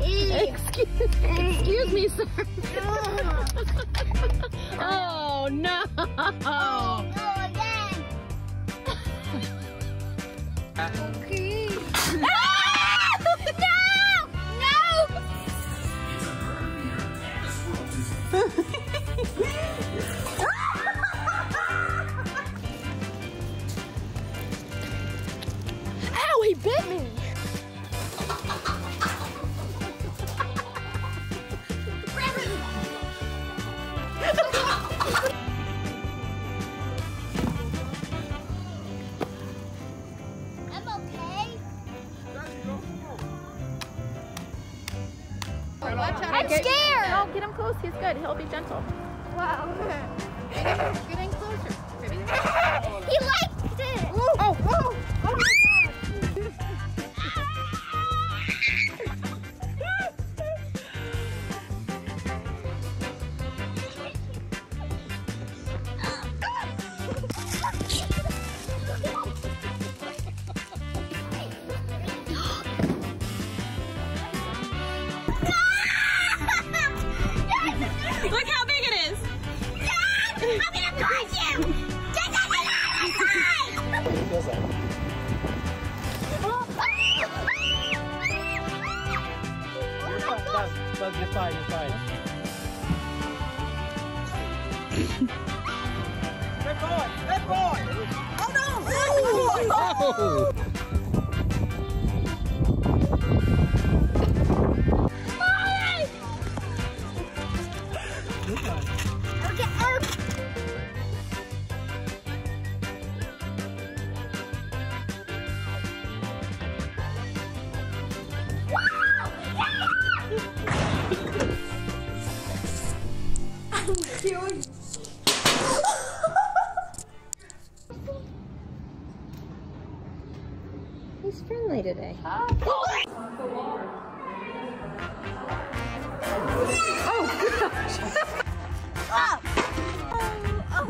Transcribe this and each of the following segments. Oh, excuse me, sir. Oh, no. Oh, again. Okay. Ah! No! No! Ow, he bit me. I'm scared! No, get him close, he's good. He'll be gentle. Wow. Getting closer. He liked it! Ooh. Oh, oh, oh my God! You're fine. Good boy, good boy. Oh no! Oh, no. He's friendly today. Oh, gosh. Oh. I'm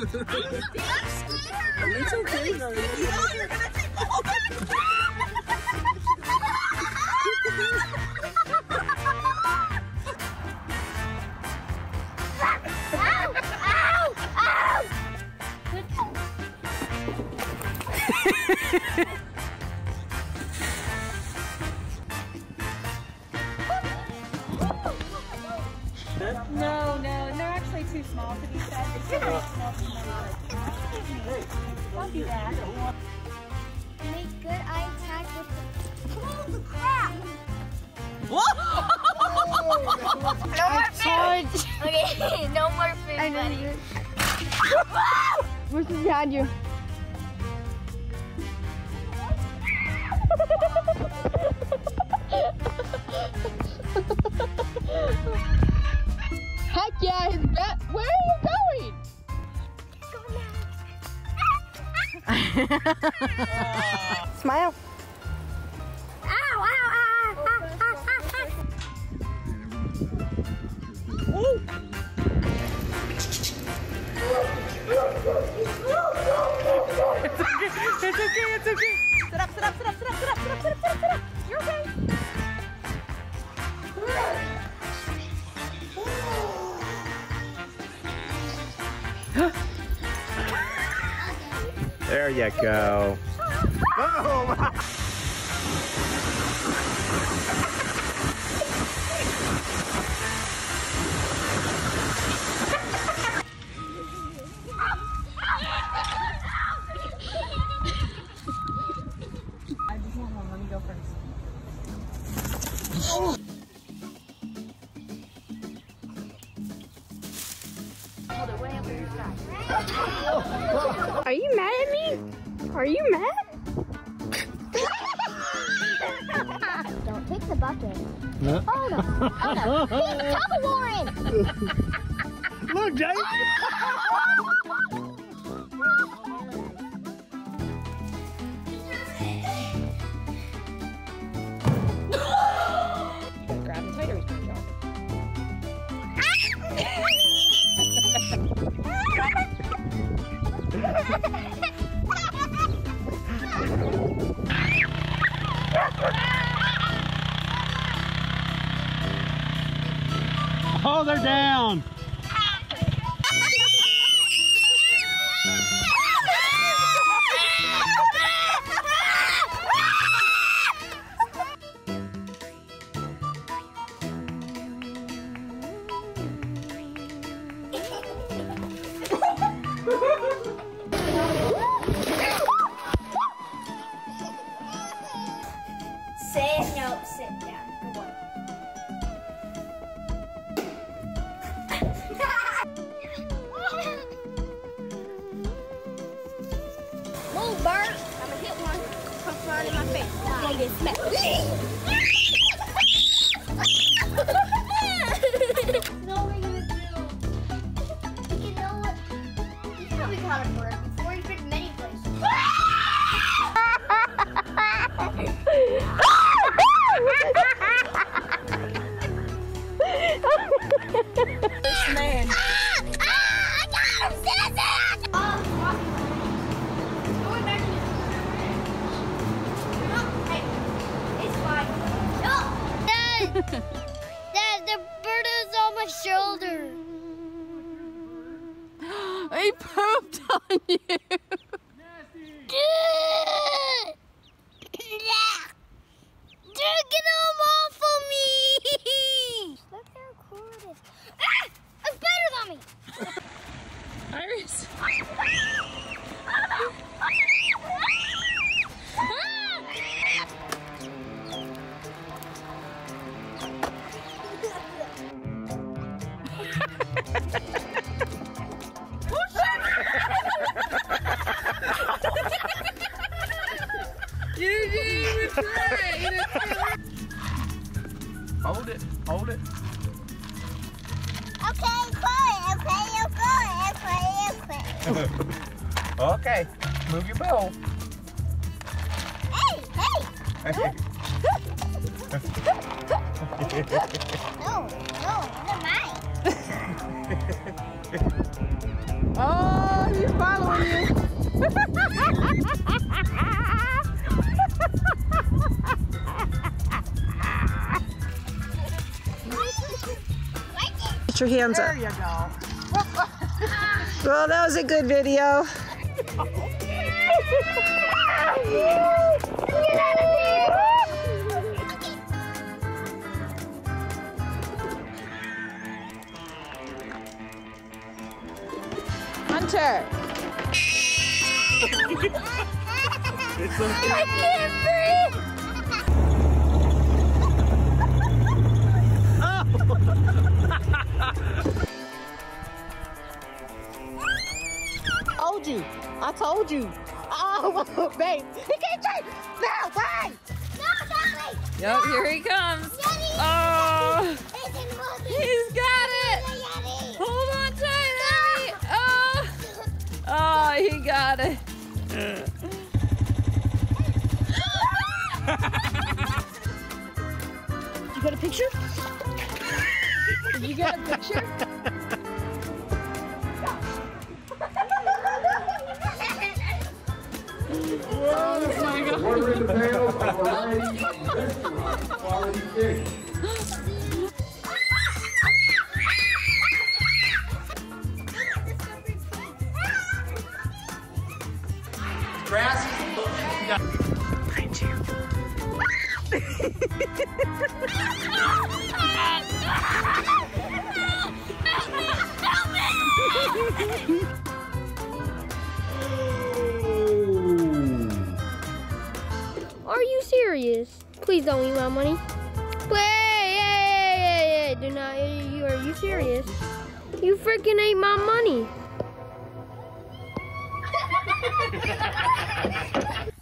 scared. I'm scared. It's okay, though. Oh, you're going to take the whole Too small to be fed. It's too small to be fed. Don't do that. Make good eye contact with the... Holy crap! Whoa! No more food! Okay, no more food, buddy. Where's this behind you? Heck yeah, he's back. Where are you going? He's going now. Smile. Ow, ow, ow, ow, ow, ow, ow. It's okay. Sit up. You're okay. There you go. Oh my. I just want one. Let me go first. Oh. Are you mad at me? Are you mad? Don't pick the bucket. No. Oh no. He's Toby Warren! Look, Jake! Oh, they're down. He pooped on you. Nasty. Dude, get him off of me. Look how cool it is. Ah, a spider's on me. Iris. Hold it, hold it. Okay, good, okay, you're good, okay, okay. Okay, move your bowl. Hey, hey! No, no, not mine. Oh, he's following you. Put your hands up. There you go. Well, that was a good video. Get out of here! Hunter! It's okay. I can't breathe! Told you. I told you. Oh, babe. He can't drink. No, way. No, Dolly. Yep, no. Here he comes. Yeti. Oh. Yeti. He's got it. Yeti. Hold on tight, no. Oh. Oh, he got it. You got a picture? You got a picture? Water in the pail for a quality fish. Grass is behind you. Help me! Help me! Are you serious? Please don't eat my money. Wait, do not. Are you serious? You freaking ate my money.